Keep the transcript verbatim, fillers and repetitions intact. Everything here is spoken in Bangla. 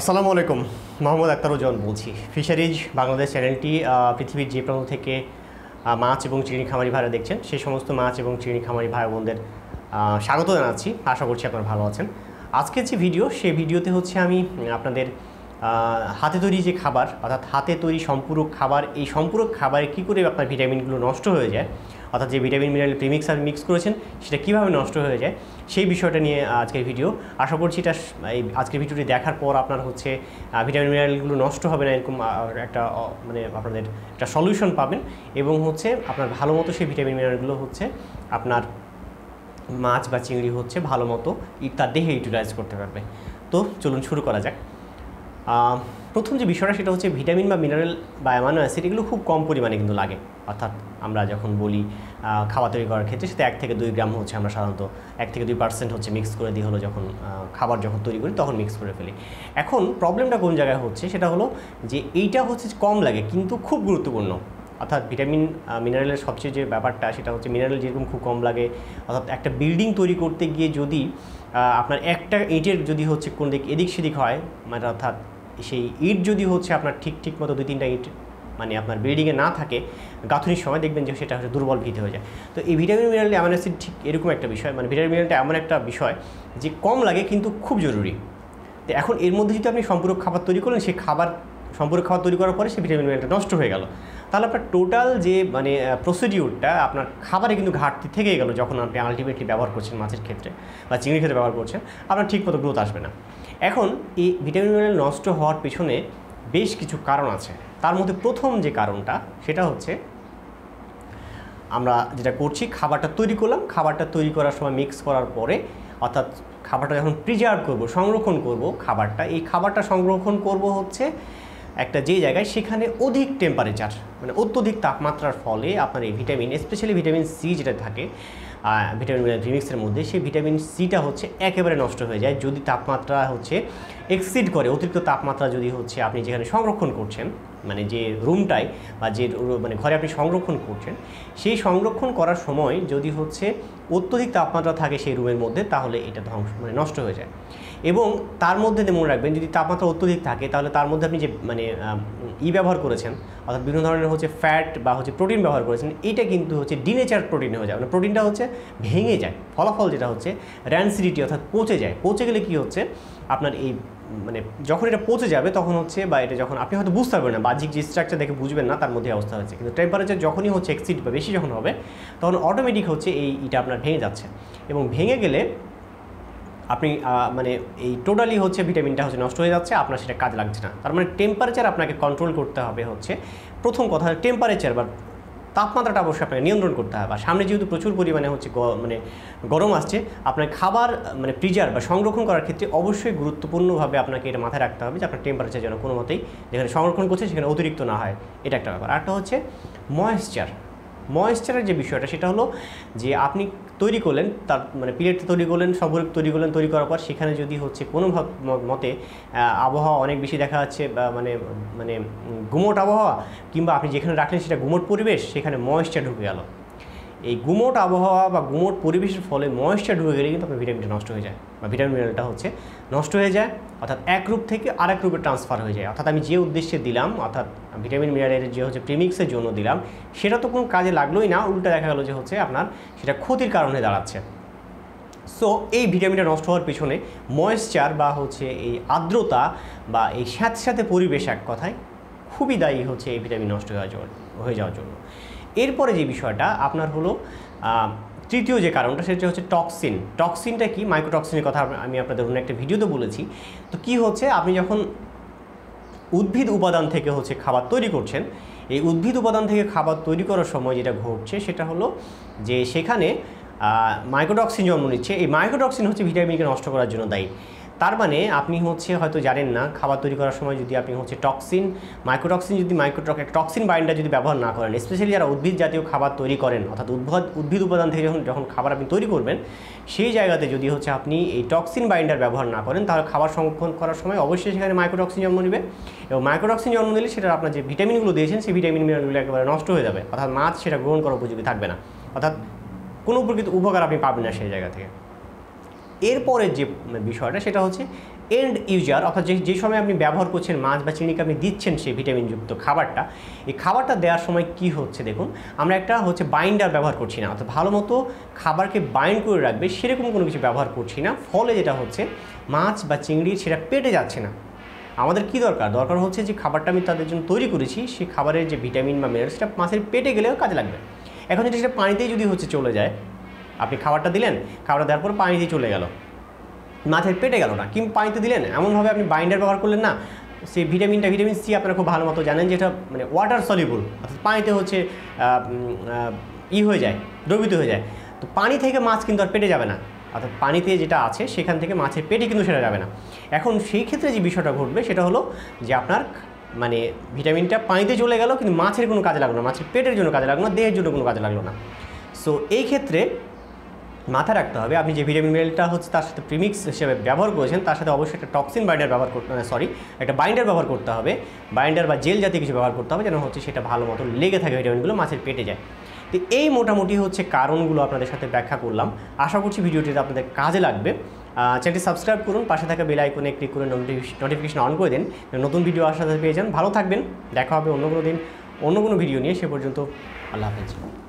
আসসালামু আলাইকুম মোহাম্মদ আখতারুজ্জামান বলছি ফিশারিজ বাংলাদেশ চ্যানেলটি পৃথিবীর যে প্রান্ত থেকে মাছ এবং চিংড়ি খামারি ভাইরা দেখছেন সেই সমস্ত মাছ এবং চিংড়ি খামারি ভাই বোনদের স্বাগত জানাচ্ছি। আশা করছি আপনারা ভালো আছেন। আজকের যে ভিডিও সেই ভিডিওতে হচ্ছে আমি আপনাদের হাতে তৈরি যে খাবার অর্থাৎ হাতে তৈরি সম্পূরক খাবার, এই সম্পূরক খাবারে কী করে আপনার ভিটামিনগুলো নষ্ট হয়ে যায় অর্থাৎ যে ভিটামিন মিনারেল প্রিমিক্স আর মিক্স করেছেন সেটা কীভাবে নষ্ট হয়ে যায় সেই বিষয়টা নিয়ে আজকের ভিডিও। আশা করছি এটা এই আজকের ভিডিওটি দেখার পর আপনার হচ্ছে ভিটামিন মিনারেলগুলো নষ্ট হবে না এরকম একটা মানে আপনাদের একটা সলিউশন পাবেন এবং হচ্ছে আপনার ভালো মতো সেই ভিটামিন মিনারেলগুলো হচ্ছে আপনার মাছ বা চিংড়ি হচ্ছে ভালো মতো তার দেহে ইউটিলাইজ করতে পারবে। তো চলুন শুরু করা যাক। প্রথম যে বিষয়টা সেটা হচ্ছে ভিটামিন বা মিনারেল বা অ্যামানো অ্যাসিড এগুলো খুব কম পরিমাণে কিন্তু লাগে, অর্থাৎ আমরা যখন বলি খাবার তৈরি করার ক্ষেত্রে সেটা এক থেকে দুই গ্রাম হচ্ছে আমরা সাধারণত এক থেকে দুই পার্সেন্ট হচ্ছে মিক্স করে দিয়ে হলো যখন খাবার যখন তৈরি করি তখন মিক্স করে ফেলি। এখন প্রবলেমটা কোন জায়গায় হচ্ছে সেটা হলো যে এইটা হচ্ছে কম লাগে কিন্তু খুব গুরুত্বপূর্ণ, অর্থাৎ ভিটামিন মিনারেলের সবচেয়ে যে ব্যাপারটা সেটা হচ্ছে মিনারেল যেরকম খুব কম লাগে অর্থাৎ একটা বিল্ডিং তৈরি করতে গিয়ে যদি আপনার একটা ইটের যদি হচ্ছে কোন দিক এদিক সেদিক হয় মানে অর্থাৎ সেই ইট যদি হচ্ছে আপনার ঠিক ঠিক মতো দুই তিনটা ইট মানে আপনার বিল্ডিংয়ে না থাকে গাঁথুনির সময় দেখবেন যে সেটা হচ্ছে দুর্বল ভিত হয়ে যায়। তো এই ভিটামিন মিনারেলটি অ্যামাইনো অ্যাসিড ঠিক এরকম একটা বিষয়, মানে ভিটামিন মিনারেলটা এমন একটা বিষয় যে কম লাগে কিন্তু খুব জরুরি। তো এখন এর মধ্যে যদি আপনি সম্পূরক খাবার তৈরি করলেন সেই খাবার সম্পূরক খাবার তৈরি করার পরে সেই ভিটামিন মিনারেলটা নষ্ট হয়ে গেল তাহলে আপনার টোটাল যে মানে প্রসিডিউরটা আপনার খাবারে কিন্তু ঘাটতি থেকে গেল। যখন আপনি আলটিমেটলি ব্যবহার করছেন মাছের ক্ষেত্রে বা চিংড়ির ক্ষেত্রে ব্যবহার করছেন আপনার ঠিক মতো গ্রোথ আসবে না। এখন এই ভিটামিন মিনারেল নষ্ট হওয়ার পেছনে বেশ কিছু কারণ আছে, তার মধ্যে প্রথম যে কারণটা সেটা হচ্ছে আমরা যেটা করছি খাবারটা তৈরি করলাম, খাবারটা তৈরি করার সময় মিক্স করার পরে অর্থাৎ খাবারটা যখন প্রিজার্ভ করব সংরক্ষণ করব খাবারটা এই খাবারটা সংরক্ষণ করব হচ্ছে একটা যে জায়গায় সেখানে অধিক টেম্পারেচার মানে অত্যধিক তাপমাত্রার ফলে আপনার এই ভিটামিন স্পেশালি ভিটামিন সি যেটা থাকে ভিটামিন মিনারেল প্রিমিক্সের মধ্যে সেই ভিটামিন সিটা হচ্ছে একেবারে নষ্ট হয়ে যায় যদি তাপমাত্রা হচ্ছে এক্সিড করে অতিরিক্ত তাপমাত্রা যদি হচ্ছে আপনি যেখানে সংরক্ষণ করছেন মানে যে রুমটায় বা যে মানে ঘরে আপনি সংরক্ষণ করছেন সেই সংরক্ষণ করার সময় যদি হচ্ছে অত্যধিক তাপমাত্রা থাকে সেই রুমের মধ্যে তাহলে এটা ধ্বংস মানে নষ্ট হয়ে যায়। এবং তার মধ্যে মনে রাখবেন যদি তাপমাত্রা অত্যধিক থাকে তাহলে তার মধ্যে আপনি যে মানে ই ব্যবহার করেছেন অর্থাৎ বিভিন্ন ধরনের হচ্ছে ফ্যাট বা হচ্ছে প্রোটিন ব্যবহার করেছেন এটা কিন্তু হচ্ছে ডিনেচার প্রোটিন হয়ে যায়, মানে প্রোটিনটা হচ্ছে ভেঙে যায়, ফলাফল যেটা হচ্ছে র্যানসিডিটি অর্থাৎ পচে যায়। পচে গেলে কি হচ্ছে আপনার এই মানে যখন এটা পচে যাবে তখন হচ্ছে বা এটা যখন আপনি হয়তো বুঝতে পারবেন না বাহ্যিক যে স্ট্রাকচার দেখে বুঝবেন না তার মধ্যে অবস্থা হচ্ছে কিন্তু টেম্পারেচার যখনই হচ্ছে এক্সিড বা বেশি যখন হবে তখন অটোমেটিক হচ্ছে এই এটা আপনার ভেঙে যাচ্ছে এবং ভেঙে গেলে আপনি মানে এই টোটালি হচ্ছে ভিটামিনটা হচ্ছে নষ্ট হয়ে যাচ্ছে, আপনার সেটা কাজে লাগছে না। তার মানে টেম্পারেচার আপনাকে কন্ট্রোল করতে হবে, হচ্ছে প্রথম কথা টেম্পারেচার বা তাপমাত্রাটা অবশ্যই আপনাকে নিয়ন্ত্রণ করতে হবে। আর সামনে যেহেতু প্রচুর পরিমাণে হচ্ছে মানে গরম আসছে আপনার খাবার মানে প্রিজার্ভ বা সংরক্ষণ করার ক্ষেত্রে অবশ্যই গুরুত্বপূর্ণভাবে আপনাকে এটা মাথায় রাখতে হবে যে আপনার টেম্পারেচার যেন কোনো মতেই যেখানে সংরক্ষণ করছে সেখানে অতিরিক্ত না হয়, এটা একটা ব্যাপার। আরটা হচ্ছে ময়েশ্চার, ময়েশ্চারের যে বিষয়টা সেটা হলো যে আপনি তৈরি করলেন তার মানে পিরিয়ডটা তৈরি করলেন সম্পূরক তৈরি করলেন, তৈরি করার পর সেখানে যদি হচ্ছে কোনো মতে আবহাওয়া অনেক বেশি দেখা যাচ্ছে মানে মানে গুমোট আবহাওয়া কিংবা আপনি যেখানে রাখলেন সেটা গুমোট পরিবেশ সেখানে ময়েশ্চার ঢুকে গেল। এই গুমোট আবহাওয়া বা গুমোট পরিবেশের ফলে ময়েশ্চার ঢুকে গেলে কিন্তু আপনার ভিটামিনটা নষ্ট হয়ে যায় বা ভিটামিন মিনারেলটা হচ্ছে নষ্ট হয়ে যায় অর্থাৎ এক রূপ থেকে আরেক রূপে ট্রান্সফার হয়ে যায়। অর্থাৎ আমি যে উদ্দেশ্যে দিলাম অর্থাৎ ভিটামিন মিনারেলের যে হচ্ছে প্রিমিক্সের জন্য দিলাম সেটা তো কোনো কাজে লাগলোই না, উল্টা দেখা গেলো যে হচ্ছে আপনার সেটা ক্ষতির কারণে দাঁড়াচ্ছে। সো এই ভিটামিনটা নষ্ট হওয়ার পেছনে ময়েশ্চার বা হচ্ছে এই আর্দ্রতা বা এই সাথে সাথে পরিবেশ এক কথায় খুবই দায়ী হচ্ছে এই ভিটামিন নষ্ট হয়ে যাওয়ার হয়ে যাওয়ার জন্য। এরপরে যে বিষয়টা আপনার হলো তৃতীয় যে কারণটা সেটা হচ্ছে টক্সিন। টক্সিনটা কি? মাইক্রোটক্সিনের কথা আমি আপনাদের অন্য একটা ভিডিওতে বলেছি। তো কি হচ্ছে আপনি যখন উদ্ভিদ উপাদান থেকে হচ্ছে খাবার তৈরি করছেন এই উদ্ভিদ উপাদান থেকে খাবার তৈরি করার সময় যেটা ঘটছে সেটা হলো যে সেখানে মাইক্রোটক্সিন জন্ম নিচ্ছে। এই মাইক্রোটক্সিন হচ্ছে ভিটামিনকে নষ্ট করার জন্য দায়ী। তার মানে আপনি হচ্ছে হয়তো জানেন না খাবার তৈরি করার সময় যদি আপনি হচ্ছে টক্সিন মাইক্রোটক্সিন যদি মাইক্রোটক টক্সিন বাইন্ডার যদি ব্যবহার না করেন স্পেশালি যারা উদ্ভিদ জাতীয় খাবার তৈরি করেন অর্থাৎ উদ্ভিদ উদ্ভিদ উপাদান থেকে যখন যখন খাবার আপনি তৈরি করবেন সেই জায়গাতে যদি হচ্ছে আপনি এই টক্সিন বাইন্ডার ব্যবহার না করেন তাহলে খাবার সংরক্ষণ করার সময় অবশ্যই সেখানে মাইক্রোটক্সিন জন্ম নেবে এবং মাইক্রোটক্সিন জন্ম নিলে সেটা আপনার যে ভিটামিনগুলো দিয়েছেন সেই ভিটামিন মিনারেলগুলো একেবারে নষ্ট হয়ে যাবে অর্থাৎ মাছ সেটা গ্রহণ করার উপযোগী থাকবে না অর্থাৎ কোনো প্রকৃত উপকার আপনি পাবেন না সেই জায়গা থেকে। এরপরের যে বিষয়টা সেটা হচ্ছে एंड यूजार अर्थात जे समय अपनी व्यवहार कर माछ बा चिंड़ी के अपनी दिच्छेन से भिटामिन युक्त खाबारटा खाबारटा देवार समय कि होच्छे देखुन आमरा एकटा होच्छे बाइंडार व्यवहार करछि ना अर्थात भालोमतो खाबार के बाइंड करे राखबे सेरकम कोनो किछु व्यवहार करछि ना फले जेटा होच्छे माछ बा चिंड़ी सेटा पेटे जाच्छे ना। आमादेर कि दरकार दरकार होच्छे जे खाबारटा आमि तादेर जोन्नो तैरि करेछि सेई खाबारेर जे भिटामिन बा मिनारेल सेटा माछेर पेटे गेलेও काजे लागबे। एखन जेटा सेटा पानितेই যদি होच्छे चले যায় আপনি খাবারটা দিলেন খাবারটা দেওয়ার পর পানিতেই চলে গেল মাছের পেটে গেল না কিন্তু পানিতে দিলেন এমনভাবে আপনি বাইন্ডার ব্যবহার করলেন না সেই ভিটামিনটা ভিটামিন সি আপনারা খুব ভালো মতো জানেন যেটা মানে ওয়াটার সলিউবল অর্থাৎ পানিতে হচ্ছে ই হয়ে যায় দ্রবীভূত হয়ে যায় তো পানি থেকে মাছ কিন্তু আর পেটে যাবে না অর্থাৎ পানিতে যেটা আছে সেখান থেকে মাছের পেটে কিন্তু সেটা যাবে না। এখন সেই ক্ষেত্রে যে বিষয়টা ঘটবে সেটা হলো যে আপনার মানে ভিটামিনটা পানিতে চলে গেল কিন্তু মাছের কোনো কাজে লাগলো না মাছের পেটের জন্য কাজে লাগলো না দেহের জন্য কোনো কাজে লাগলো না। সো এই ক্ষেত্রে माथा रखते हैं अपनी जो भिटामिन मिनारेलटा होच्छे तार साथे प्रिमिक्स हिसेबे व्यवहार करेछेन तार साथे अवश्य एक टक्सिन बाइंडार व्यवहार करते हैं सरि एक बाइंडार व्यवहार करते हैं बाइंडार बा जेल जातीय किछु व्यवहार करते हैं जेन होच्छे सेटा भालो मतो लेगे थाके भिटामिनगुलो माछेर पेटे जाय। तो ये मोटामुटी होच्छे कारणगुलो आपनादेर साथे व्याख्या करलाम। आशा करछि भिडियोटी आपनादेर काजे लागबे। चैनलटी सबस्क्राइब करुन पाशे थाका बेल आइकने क्लिक करे नोटिफिकेशन अन करे दिन नतुन भिडियो आसार साथे पेये जान। भालो थाकबेन, देखा होबे अन्य कोनो दिन अन्य कोनो भिडियो निये। से पर्यन्त आल्लाह हाफेज।